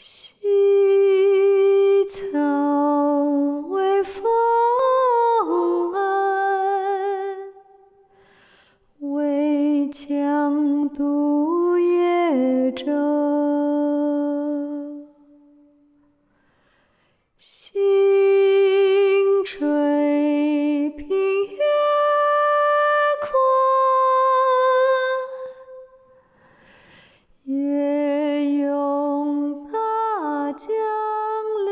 西草微风岸，渭江渡夜舟。新垂平野阔，夜涌大江流。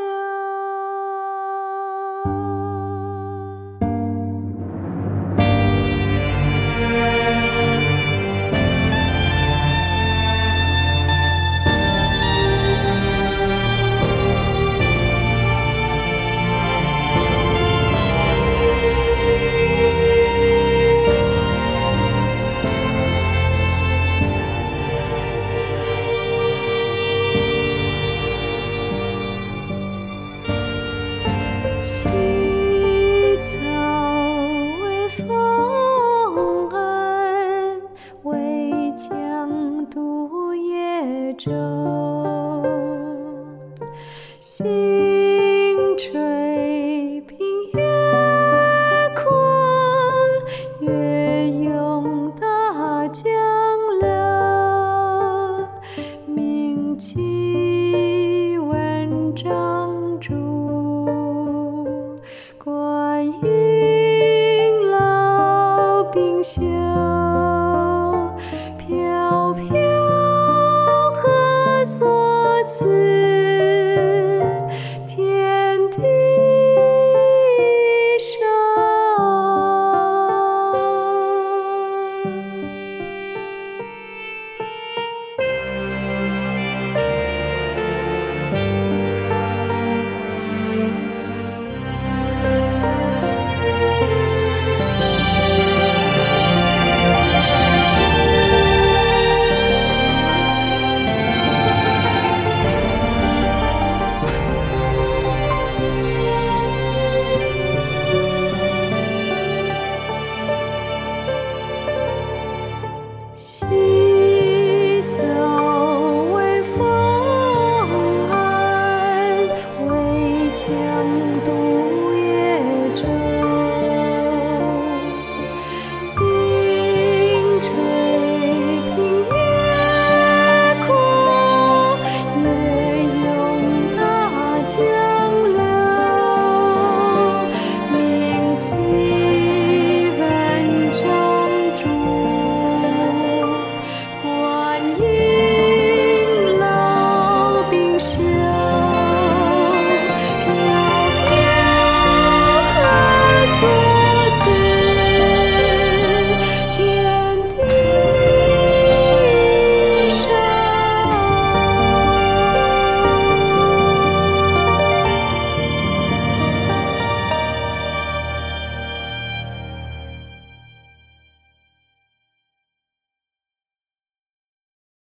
星垂平野阔，月涌大江流。明气万丈。